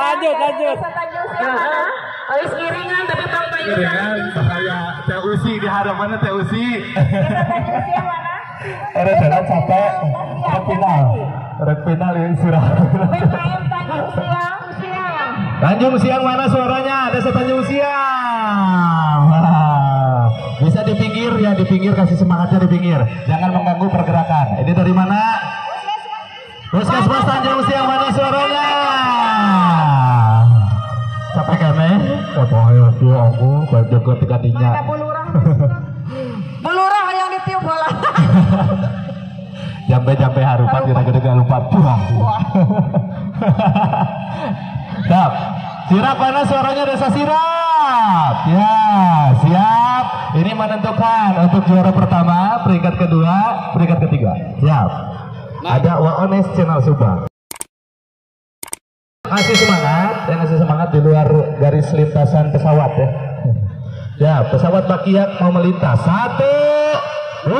Lanjut. Lanjut. Ois kiringan tapi tong payungan. Saya TUC di harapannya TUC. Ada jalan sampai red final yang surah. Tanjungsiang mana suaranya? Desa Tanjungsiang. Bisa di pinggir ya, di pinggir, kasih semangatnya di pinggir. Jangan mengganggu pergerakan. Ini dari mana? Puskesmas Tanjungsiang, mana suaranya? Capek kan, Mana bulurah? Bulurah yang ditiup bola. Jambe-jambe harupat, kita lupa buang. Siap. Sirap mana suaranya Desa Sirap? Ya, siap. Ini menentukan untuk juara pertama, peringkat kedua, peringkat ketiga. Siap. Ada WaOnes Channel Subang. Yang kasih semangat di luar garis lintasan pesawat ya. Ya, pesawat Bakiak mau melintas. 1, 2,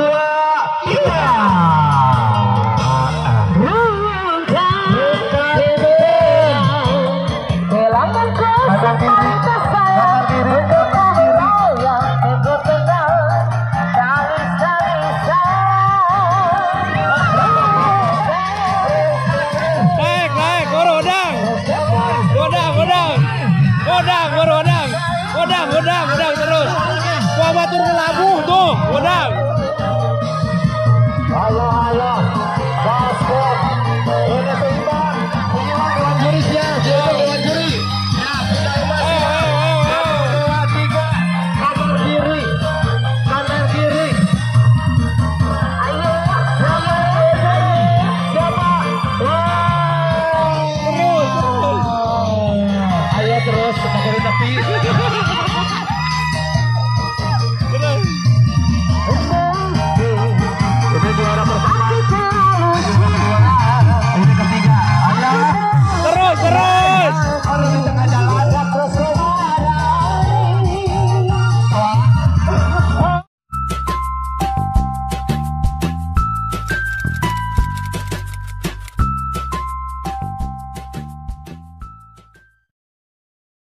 3. Godang terus. Wah, batur labu tuh, godang. Halo. Basket. Ini seimbang. Punya lawan jurinya, dia lawan juri. Ya, sudah 2, 3. Kanan kiri. Ayo, siapa? Terus. Ayo terus, ke tepi.